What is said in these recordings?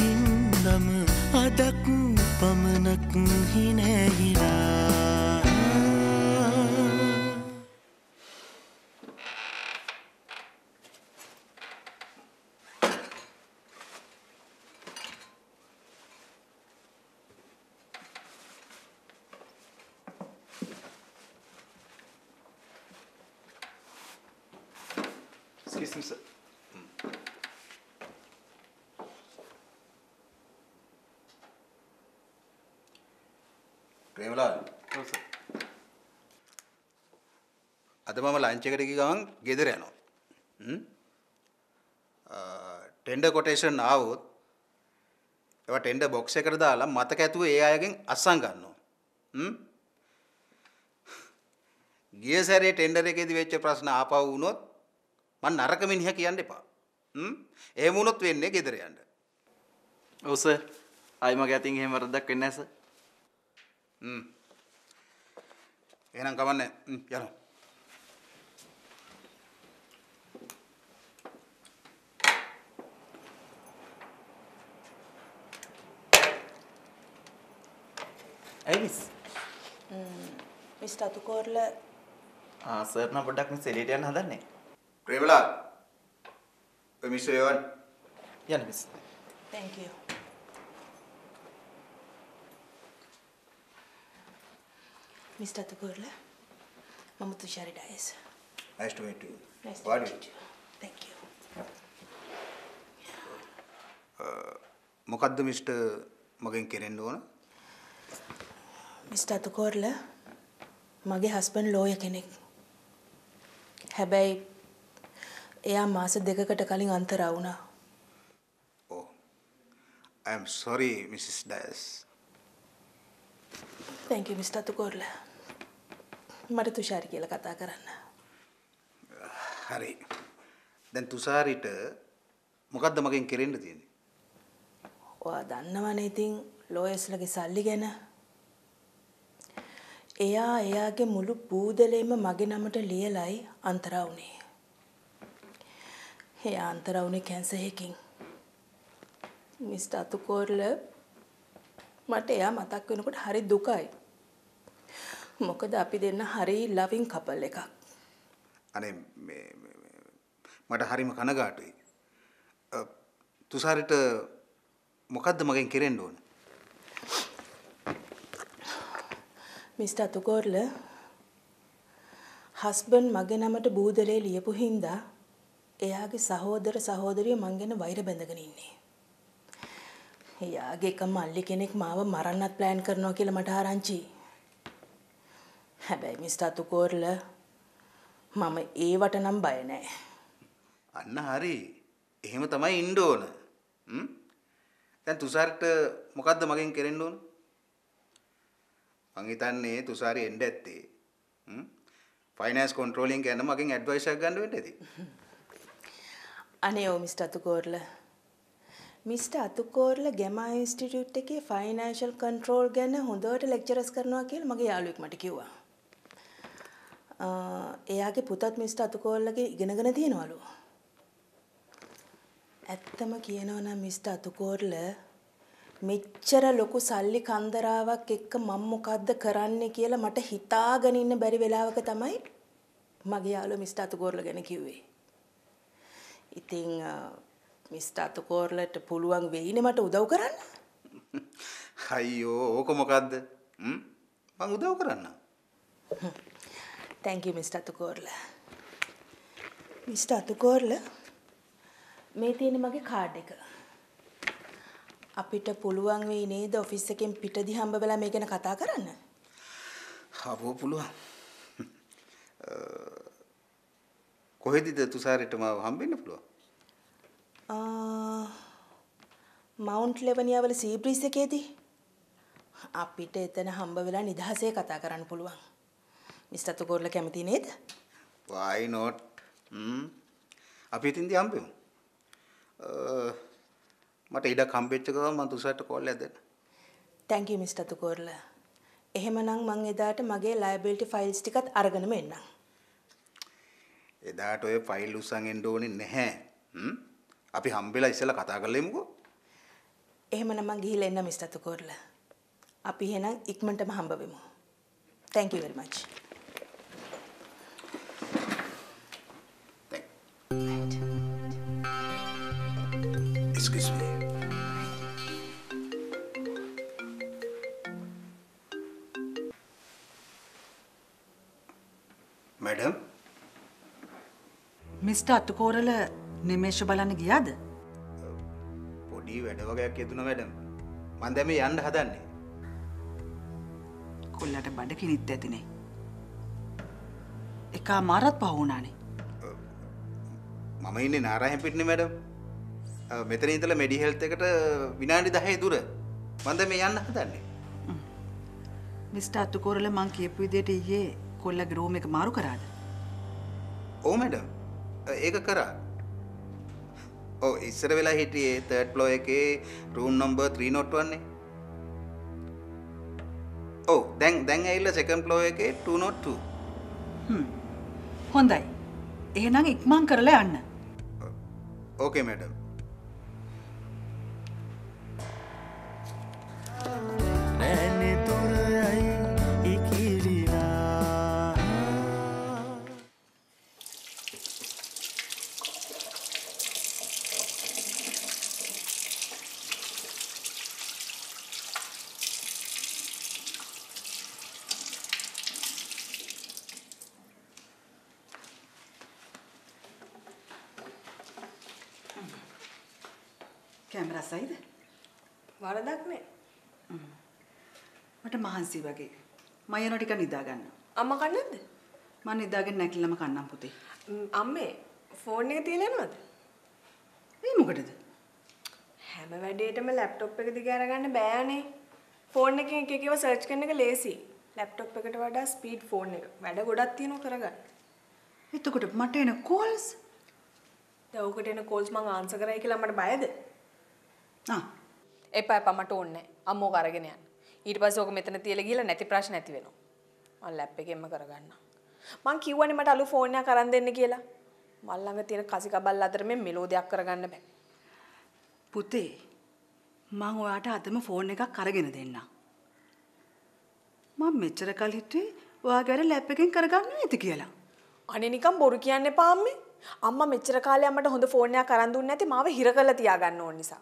හින්දම අදක් පමණක් හිනැහිලා Excuse me, sir. Premlal. No, sir. Adama lunch ekadaki gawan gedera yanawa. Tender quotation awoth. Ewa tender box ekata dala mataka ethuwa e ayagen assan gannawa. Giya sare tender ekedi වෙච්ච ප්‍රශ්න ආපහු වුණොත් මන් නරක මිනිහා කියන්න එපා. එහෙම වුණොත් වෙන්නේ ගෙදර යන්න. ඔව් සර්. ආයි මගේ අතින් එහෙම වරදක් වෙන්නේ නැහැ සර්. එහෙනම් කමන්නේ. යනවා. ඇයිස්. මිස්ටර් අතුකෝරල ආ සර් නම් පොඩ්ඩක් මේ සෙලීට යන්න හදන්නේ. Premlal, Mr. Evan. Yeah, miss. Thank you. Mr. Tagorla, Mamutu Shari Dias. Nice to meet you. Nice to meet you. Thank you. Mukadda Mr. Magen Kerendona? Mr. Tagorla, Mage husband lawyer Kenek. Habai. එයා මාස දෙකකට කලින් අන්තරා වුණා. Oh. I am sorry, Mrs. Dias. Thank you, Mr. Tukorla. මට තුෂාරි කියලා කතා කරන්න. හරි. දැන් තුෂාරිට මොකද්ද මගෙන් කෙරෙන්න තියෙන්නේ? ඔයා දන්නවනේ ඉතින් ලෝයස්ලගේ සල්ලි ගැන. එයාගේ මුළු බූදලේම මගේ නමට ලියලයි අන්තරා වුණේ. Hey, Antara, unne cancer heking. Mr. Tukorla, mate ya matak kono kod hari dukai. Mokada api denna hari loving couple ekak. Ane mata hari makana gaatui. Tusarita mokadda magen kiren don. Mr. Tukorla, husband magen amata boodale liyapu hinda. එයාගේ සහෝදර සහෝදරිය මං ගැන වෛර බැඳගෙන ඉන්නේ. එයාගේ එක මල්ලි කෙනෙක් මාව මරන්නත් ප්ලෑන් කරනවා කියලා මට ආරංචි. හැබැයි මිස්ටර් තුකෝරල මම ඒවට නම් බය නැහැ. අන්න හරි. එහෙම තමයි ඉන්න ඕන. දැන් තුෂාරිට මොකද්ද මගෙන් කරෙන්න ඕන? මං හිතන්නේ තුෂාරි එන්න ඇත්තේ. ෆයිනෑන්ස් කන්ට්‍රෝලින් ගැන මගෙන් ඇඩ්වයිස් එකක් ගන්න වෙන්නේ ඇති. අනේ ඔව් මිස්ටර් අතුකෝරල. මිස්ටර් අතුකෝරල ගැමා ඉන්ස්ටිටියුට් එකේ ෆයිනෑන්ෂල් කන්ට්‍රෝල් ගැන හොඳට ලෙක්චරස් කරනවා කියලා මගේ යාළුවෙක් මට කිව්වා. එයාගේ පුතත් මිස්ටර් අතුකෝරලගේ ඉගෙනගෙන තියෙනවලු. ඇත්තම කියනවා නම් මිස්ටර් අතුකෝරල මෙච්චර ලොකු සල්ලි කන්දරාවක් එක්ක මම මොකද්ද කරන්නේ කියලා මට හිතාගෙන ඉන්න බැරි වෙලාවක තමයි මගේ යාළුවා මිස්ටර් අතුකෝරල ගැන කිව්වේ. ඉතින් මිස්ටර් අතුකෝරලට පුළුවන් වෙයිනේ මට උදව් කරන්න? අයියෝ ඕක මොකද්ද? මං උදව් කරන්නම්. Thank you mister Athukorala. Mister Athukorala මේ තියෙන මගේ කාඩ් එක. අපිට පුළුවන් වෙයි නේද ඔෆිස් එකෙන් පිටදී හම්බ වෙලා මේ ගැන කතා කරන්න? හවෝ පුළුවන්. කොහෙදද තුසාරට මාව හම්බෙන්න පුළුවන්? මවුන්ට් ලෙවනියා වල සී බ්‍රීස් එකේදී අපිට එතන හම්බ වෙලා නිදහසේ කතා කරන්න පුළුවන්. මිස්ටර් තුකෝරල කැමති නේද? Why not? අපි ඉතින්දී හම්බෙමු. මට ඉඩක් හම්බෙච්ච ගමන් මම තුසාරට කෝල් ඇදෙන්න. Thank you mister Athukorala. එහෙමනම් මම එදාට මගේ liability files ටිකත් අරගෙනම එන්නම්. එදාට ඔය ෆයිල් උස්සන් එන්න ඕනේ නැහැ. අපි හම්බෙලා ඉස්සෙල්ලා කතා කරලෙමුකෝ. එහෙමනම් මම ගිහිල්ලා එන්න මිස්ටර් තුකෝරලා. අපි එහෙනම් ඉක්මනටම හම්බ වෙමු. Thank you very much. Right. Excuse me. Madam? Mr. Attukorala Nimesh balanne giyada? Podi weda wagayak yeduna madam. Man dame yanna hadanne. Kollata bada kinith athine. Eka marat pahunane. Mama inne Narayan pitne madam. Metana indala Medi Health ekata vinadi 10 dura. Man dame yanna hadanne. Mr. Attukorala man kiyapu widiyata iye කොල්ලගේ room එක මාරු කරාද? ඔව් madam. ඒක කරා. ඔව් ඉස්සර වෙලා හිටියේ 3rd floor එකේ room number 301 නේ. ඔව් දැන් ඇවිල්ලා 2nd floor එකේ 202. හොඳයි. එහෙනම් ඉක්මන් කරලා යන්න. Okay madam. කැමරා සයිද? වරදක් නෑ. මට මහන්සි වගේ. මම යනවා ටිකක් නිදා ගන්න. අම්මා කන්නද? මම නිදාගෙන නැගිටලාම කන්නම් පුතේ. අම්මේ ෆෝන් එක තියලා යනවද? මේ මොකටද? හැම වෙලේටම ලැප්ටොප් එක දිග අරගන්න බෑනේ. ෆෝන් එකෙන් එක එකව සර්ච් කරන එක ලේසි. ලැප්ටොප් එකට වඩා ස්පීඩ් ෆෝන් එක. වැඩ ගොඩක් තියෙනවා කරගන්න. එතකොට මට එන කෝල්ස්? දැන් ඔකට එන කෝල්ස් මං ආන්සර් කරයි කියලා මට බයද? එපා මට ඕනේ අම්මෝ කරගෙන යන්න. ඊට පස්සේ ඕක මෙතන තියලා ගිහලා නැති ප්‍රශ්න ඇති වෙනවා. මම ලැප් එකෙන්ම කරගන්නම්. මං කිව්වනේ මට අලු ෆෝන් එකක් අරන් දෙන්න කියලා. මල් ළඟ තියෙන කසි කබල් අතර මේ මෙලෝඩියක් කරගන්න බෑ. පුතේ මං ඔයාට අදම ෆෝන් එකක් අරගෙන දෙන්නම්. මම මෙච්චර කල් හිටියේ ඔයාගේ ලැප් එකෙන් කරගන්න නැති කියලා. අනේ නිකන් බොරු කියන්න එපා අම්මේ. අම්මා මෙච්චර කාලයක් මට හොඳ ෆෝන් එකක් අරන් දුන්නේ නැති මාව හිර කරලා තියාගන්න ඕන නිසා.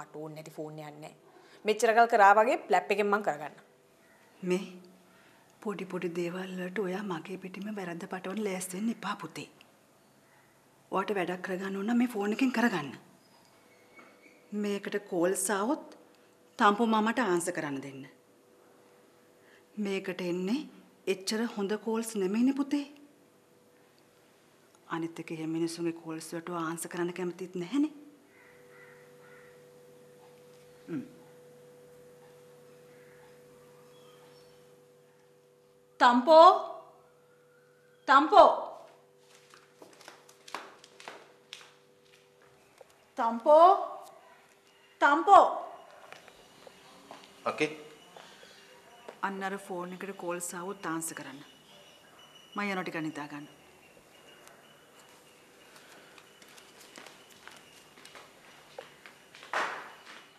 මට ඕනේ නැති ෆෝන් එකක් නෑ. මෙච්චර කල් කරා වගේ ප්ලැප් එකෙන් මං කරගන්න. මේ පොඩි පොඩි දේවල් වලට ඔයා මගේ පිටින්ම වැරද්ද පටවන්න ලෑස්ති වෙන්න එපා පුතේ. ඔයාට වැඩක් කරගන්න ඕන නම් මේ ෆෝන් එකෙන් කරගන්න. මේකට කෝල්ස් આવොත් තාම්පෝ මමට ආන්සර් කරන්න දෙන්න. මේකට එන්නේ එච්චර හොඳ කෝල්ස් නෙමෙයිනේ පුතේ. අනිත් එක එහෙම මිනිස්සුගේ කෝල්ස් වලට ආන්සර් කරන්න කැමතිත් නැහැනේ. Tampo. Okay. අන්නර ෆෝන් එකට කෝල්ස් ආවොත් ආන්සර් කරන්න. මම යනවා ටිකක් නිදා ගන්න.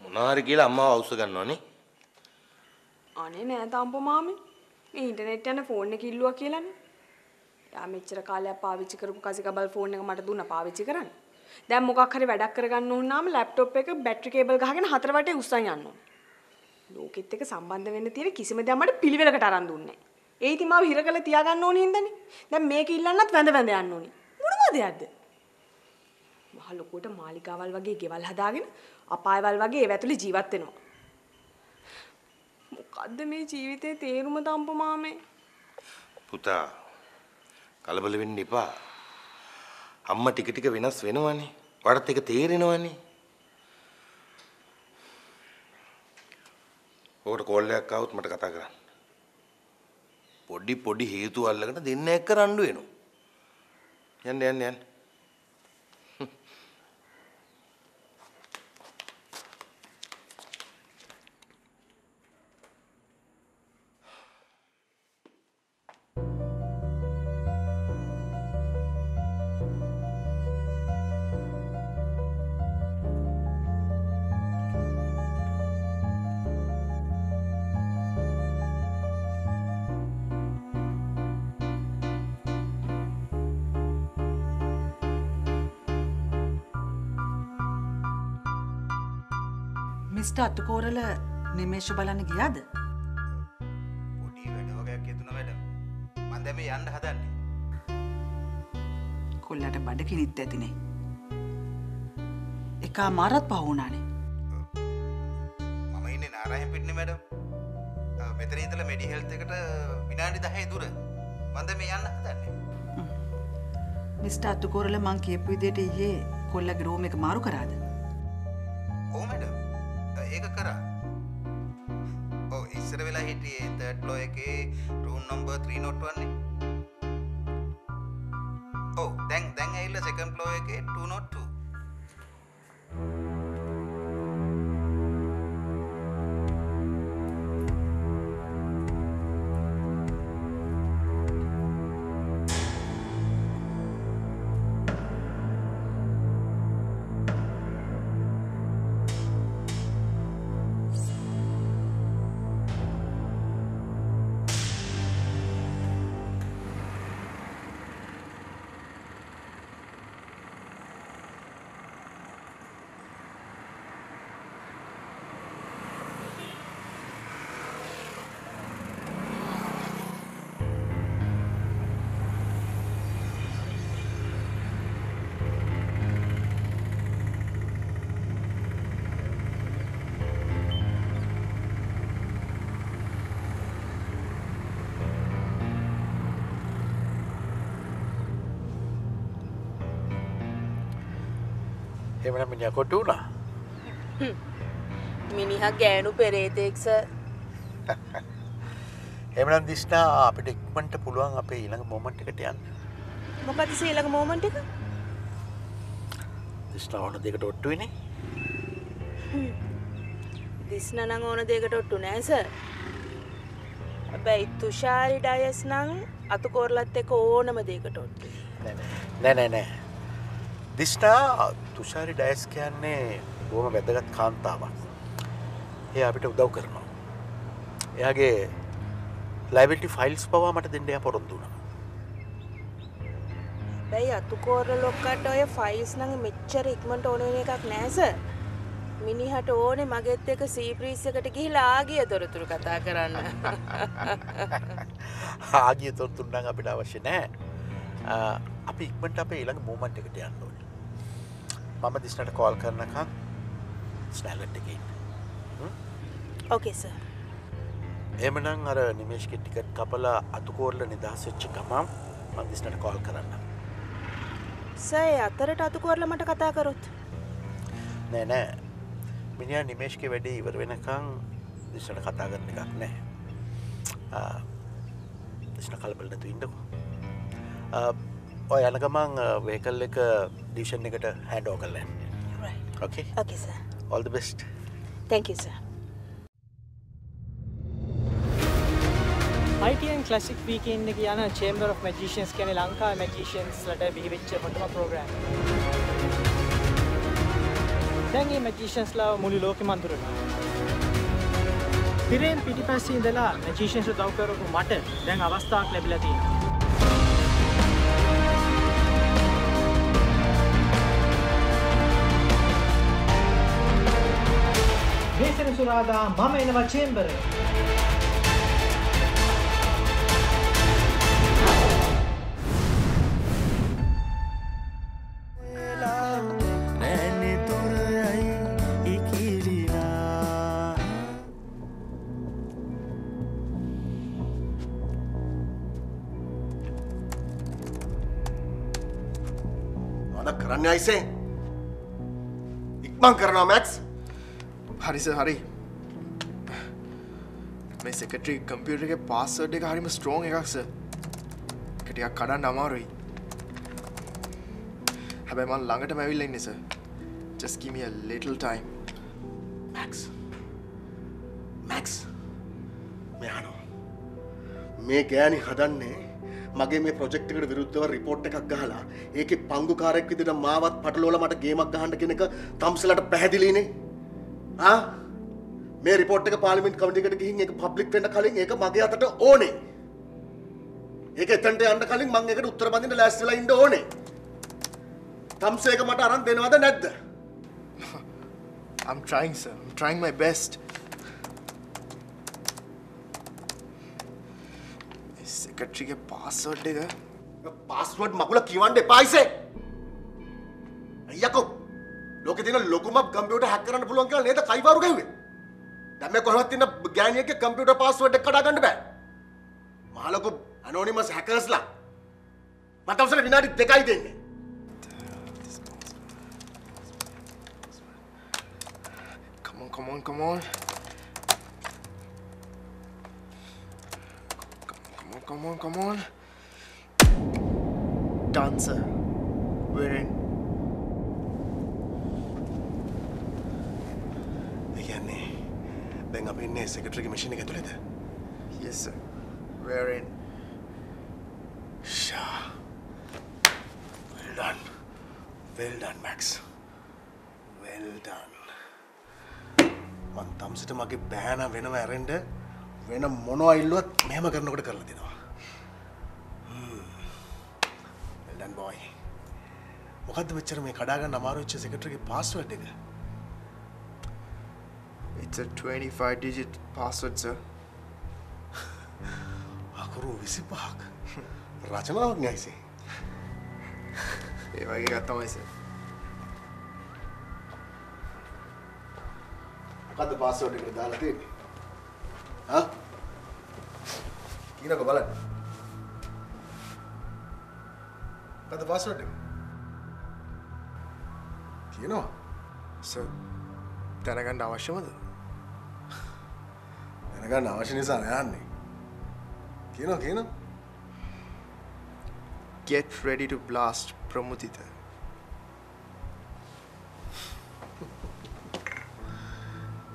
මොනාරි කියලා අම්මාව අවශ්‍ය ගන්නවනේ. අනේ නෑ තාම්පෝ මාමේ. මේ ඉන්ටර්නෙට් යන ෆෝන් එක ඉල්ලුවා කියලානේ. යා මෙච්චර කාලයක් පාවිච්චි කරපු කසිකබල් ෆෝන් එක මට දුන්නා පාවිච්චි කරන්න. දැන් මොකක් හරි වැඩක් කරගන්න ඕන නම් ලැප්ටොප් එක බැටරි කේබල් ගහගෙන හතර වටේ උස්සන් යන්න ඕන. ලෝකෙත් එක්ක සම්බන්ධ වෙන්න තියෙන කිසිම දෙයක් මට පිළිවෙලකට අරන් දුන්නේ නෑ. ඒ ඉතින් මාව හිර කරලා තියාගන්න ඕන හින්දානේ. දැන් මේක ඉල්ලන්නත් වැඳ යන්න ඕනි. මොන මොදයක්ද? මහ ලොකුට මාලිකාවල් වගේ ගෙවල් හදාගෙන අපායවල් වගේ ඒව ඇතුලේ ජීවත් වෙනවා. මොකද්ද මේ ජීවිතේ තේරුම තම්පෝ මාමේ? පුතා කලබල වෙන්න එපා. අම්මා ටික ටික වෙනස් වෙනවනේ. වඩත් එක තේරෙනවනේ. ඔකට කෝල් එකක් ආවොත් මට කතා කරන්න. පොඩි හේතු අල්ලගෙන දෙන්න එක්ක රණ්ඩු වෙනවා. යන්න. මිස්ටර් අතුකෝරල නිමේෂ බලන්න ගියාද? පොඩි වැඩ වගේක් හිතුණා මැඩම්. මම දැන් මේ යන්න හදන්නේ. කොල්ලට බඩ කිනිත් ඇතිනේ. එකා මාරත් පහ වුණානේ. මම ඉන්නේ නාරායන් පිටිනේ මැඩම්. මෙතන ඉඳලා මෙඩි හෙල්ත් එකට විනාඩි 10 දුර. මම දැන් මේ යන්න හදන්නේ. මිස්ටර් අතුකෝරල මං කියපු විදිහට ඊයේ කොල්ලගේ රූම් එක මාරු කරාද? ඔව් මැඩම්. ඒක කරා. ඔව් ඉස්සර වෙලා හිටියේ 3rd floor එකේ room number 301 නේ. ඔව් දැන් ඇවිල්ලා 2nd floor එකේ 202. එමනම් මිනිහා කොටු වුණා. මිනිහා ගෑනු පෙරේතෙක් සර්. එමනම් දිස්නා අපිට ඉක්මනට පුළුවන් අපේ ඊළඟ මොමන්ට් එකට යන්න. මොකද ඉතින් ඊළඟ මොමන්ට් එක? දිස්නා ඕන දෙයකට ඔට්ටු වෙන්නේ. දිස්නා නම් ඕන දෙයකට ඔට්ටු නෑ සර්. හැබැයි තුෂාරි ඩයස් නම් අතුකෝරලත් එක්ක ඕනම දෙයකට ඔට්ටු. නෑ. දිස්නා තුෂාරි ඩයස් කියන්නේ බොහොම වැදගත් කාන්තාවක්. එයා අපිට උදව් කරනවා. එයාගේ ලයබිලිටි ෆයිල්ස් පවා මට දෙන්න එයා පොරොන්දු වුණා. හැබැයි අතුකෝරල ලොක්කට ඔය ෆයිල්ස් නම් මෙච්චර ඉක්මනට ඕන වෙන එකක් නෑ සර්. මිනිහට ඕනේ මගෙත් එක සීබ්‍රීස් එකට ගිහිලා ආගිය තොරතුරු කතා කරන්න. ආගිය තොරතුරු නම් අපිට අවශ්‍ය නෑ. අපි ඉක්මනට අපේ ඊළඟ මොමන්ට් එකට යන්න ඕනේ. මම දිස්නට කෝල් කරනකම් ස්නැල්ලට් එකේ ඉන්න. Okay sir. එමනම් අර නිමේෂ්ගේ ටිකට් කපලා අතුකෝරල නිදහස් වෙච්ච ගමන් මම දිස්නට කෝල් කරන්නම්. සර් අතරට අතුකෝරල මට කතා කරොත්. නෑ. මිනිහා නිමේෂ්ගේ වැඩේ ඉවර වෙනකම් දිස්නට කතා කරන එකක් නෑ. දිස්න කලබල නැතුව ඉන්නකෝ. ඔය යන ගමන් වේකල් එක ඩිවිෂන් එකට හෑන්ඩ් ඕවර් කරලා යන්න. right. okay sir. all the best. thank you sir. ITN classic weekend එක යන Chamber of Magicians කියන්නේ ලංකාවේ magicians ලට බිහිවෙච්ච හොඳම ප්‍රෝග්‍රෑම්. දැන් මේ magicians ලා මුළු ලෝකෙම අඳුරනවා. පිරෙන් පිටිපස්සේ ඉඳලා magicians උදව් කරපු මට දැන් අවස්ථාවක් ලැබිලා තියෙනවා. සෙනසුරාදා මම එනවා චේම්බර් එක. මොන කරන්නේ අයිසේ? ඉක්මන් කරනවා මැක්ස්. හරි සර් හරි. මේ සෙක්‍රටරි කම්පියුටර් එකේ පාස්වර්ඩ් එක හරිම ස්ට්‍රොං එකක් සර්. ඒක ටිකක් කඩන්න අමාරුයි. හැබැයි මම ළඟටම ඇවිල්ලා ඉන්නේ sir. Just give me a little time. Max. මෙහානෝ. මේ ගෑණි හදන්නේ මගේ මේ ප්‍රොජෙක්ට් එකට විරුද්ධව රිපෝට් එකක් ගහලා ඒකේ පංගුකාරයෙක් විදිහට මාවත් පටලවලා මට ගේමක් ගහන්න කියන එක තම්සලට පැහැදිලිනේ. මේ රිපෝට් එක පාර්ලිමේන්තු කමිටියකට ගිහින් ඒක පබ්ලික් වෙන්න කලින් ඒක මගේ අතට ඕනේ. ඒක එතනට යන්න කලින් මම ඒකට උත්තර බඳින්න ලෑස්ති වෙලා ඉන්න ඕනේ. තම්සේක මට අරන් දෙනවද නැද්ද? I'm trying, sir. I'm trying my best. This secretary ke password de ga. Password magula kiwan de paise. Ayya ko. Loke dina loguma computer hack karanna puluwan kiyala neda kai waru gahuwe. Damn me kohawat tinna gyaniyage computer password ekak kada ganna ba. Mahalaku anonymous hackers la. Mata usala vinadi dekai denne. Come on, come on. Come on, come on, come on. Done, sir. We're in. Bang up in the secretary machine. Yes, sir. We're in. Sure. Well done. Well done, Max. Well done. මන් තම්සිට මගේ බෑන වෙනම ඇරෙන්න වෙන මොනවා ඉල්ලුවත් මෙහෙම කරනකොට කරලා දෙනවා. Well done boy. මොකද්ද මෙච්චර මේ කඩා ගන්න අමාරු වෙච්ච සෙක්‍රටරිගේ පාස්වර්ඩ් එක? It's a 25-digit password sir. අකුරු 25ක්. රචනාවක් නෑයිසේ. ඒ වගේ එකක් තමයි sir. What the password is going to be? Huh? What the password is going to be? Sir, what is going to be? What is going to be? What is Get ready to blast Pramudita.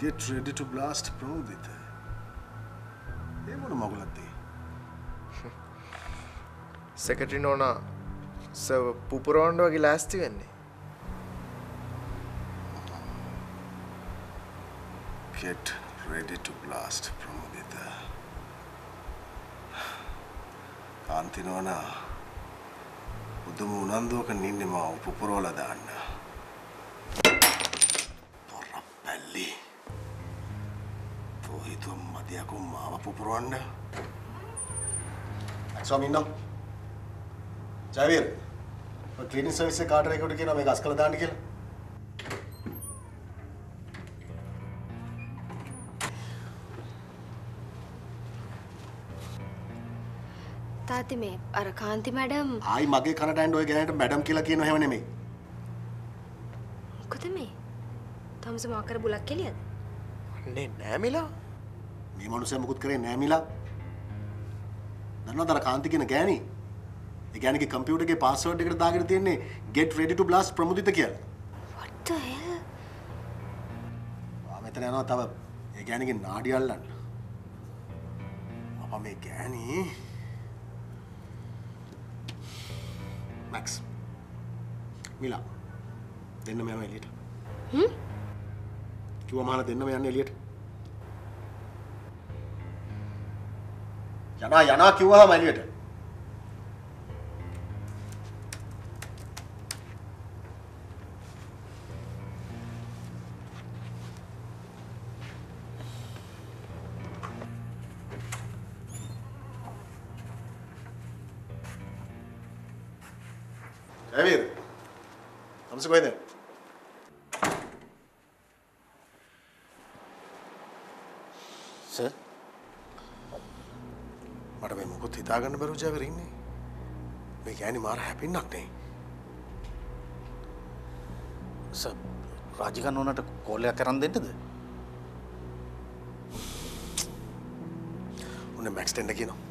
Get ready to blast Pramudita. What is this? Secretary Nona, sir, Pupurondo is last year. Get ready to blast Pramudita. Kanti Nona, Udumunando can Nindima, Pupurola Dana. Swami, no. Javier, a cleaning service card record again. I'm a Gaskala Dandigal. Tati, me, Arakanti, madam. I muggy Canada and do again at Madam Kilakino Heavenemy. Kutami, Thomas Walker Bulakilian. Name Namila? මේ මොනුසෙම මොකුත් කරේ නෑ මිලා. දන්නවද අර කාන්ති කියන ගෑණි? ඒ ගෑණිගේ computer එකේ password එකට දාගෙන තියෙන්නේ get ready to blast Pramudita කියලා. What the hell? ආ මෙතන යනවා තව ඒ ගෑණිගේ නාඩි අල්ලන්න. අපා මේ ගෑණි Max මිලා දෙන්න මෙයාම එළියට. හ්ම්? කිව්වම අහලා දෙන්න මෙයන් එළියට. Yana, kiwa my leader. Javier, I'm so going there. Sir? But I'm not going to be able to I'm not happy. Sir, Rajika no not call a caran did. I'm going to extend again.